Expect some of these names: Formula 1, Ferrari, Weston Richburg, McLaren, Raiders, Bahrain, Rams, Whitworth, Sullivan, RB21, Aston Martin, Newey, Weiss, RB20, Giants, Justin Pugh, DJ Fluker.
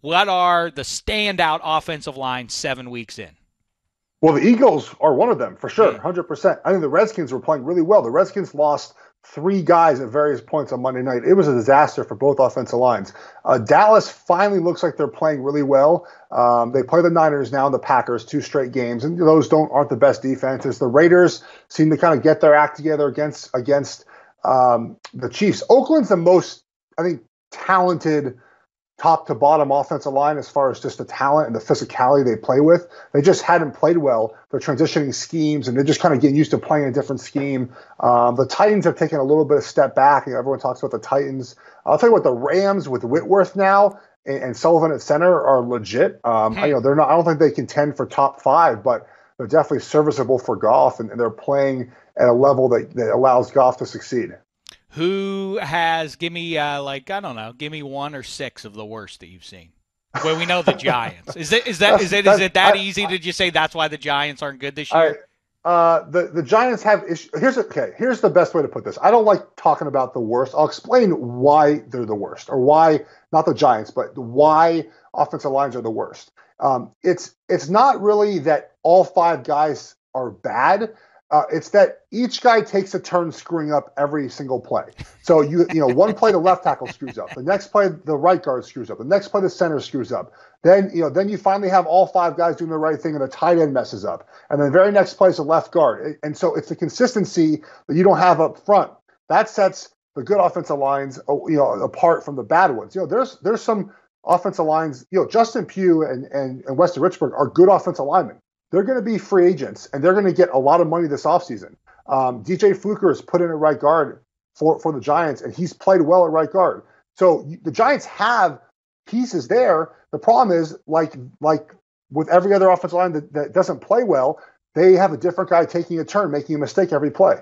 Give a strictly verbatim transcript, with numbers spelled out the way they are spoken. what are the standout offensive lines seven weeks in? Well, the Eagles are one of them for sure, one hundred percent. I think the Redskins were playing really well. The Redskins lost three guys at various points on Monday night. It was a disaster for both offensive lines. Uh, Dallas finally looks like they're playing really well. Um, they play the Niners now and the Packers, two straight games, and those don't aren't the best defenses. The Raiders seem to kind of get their act together against against um, the Chiefs. Oakland's the most, I think, talented top-to-bottom offensive line as far as just the talent and the physicality they play with. They just hadn't played well. They're transitioning schemes, and they're just kind of getting used to playing a different scheme. Um, the Titans have taken a little bit of step back. You know, everyone talks about the Titans. I'll tell you what, the Rams with Whitworth now and, and Sullivan at center are legit. Um, hey. You know, they're not. I don't think they contend for top five, but they're definitely serviceable for Goff, and, and they're playing at a level that, that allows Goff to succeed. Who has, give me, uh, like, I don't know, give me one or six of the worst that you've seen. Well, we know the Giants. Is it, is that, is it, is it that I, easy? Did you say that's why the Giants aren't good this year? I, uh, the, the Giants have issues. Here's, okay, here's the best way to put this. I don't like talking about the worst. I'll explain why they're the worst, or why, not the Giants, but why offensive lines are the worst. Um, it's, it's not really that all five guys are bad. Uh, it's that each guy takes a turn screwing up every single play. So, you you know, one play the left tackle screws up. The next play the right guard screws up. The next play the center screws up. Then, you know, then you finally have all five guys doing the right thing and the tight end messes up. And then the very next play is the left guard. And so it's the consistency that you don't have up front. That sets the good offensive lines, you know, apart from the bad ones. You know, there's there's some offensive lines. You know, Justin Pugh and, and, and Weston Richburg are good offensive linemen. They're going to be free agents, and they're going to get a lot of money this offseason. Um, D J Fluker is put in at right guard for, for the Giants, and he's played well at right guard. So you, the Giants have pieces there. The problem is, like like with every other offensive line that, that doesn't play well, they have a different guy taking a turn, making a mistake every play.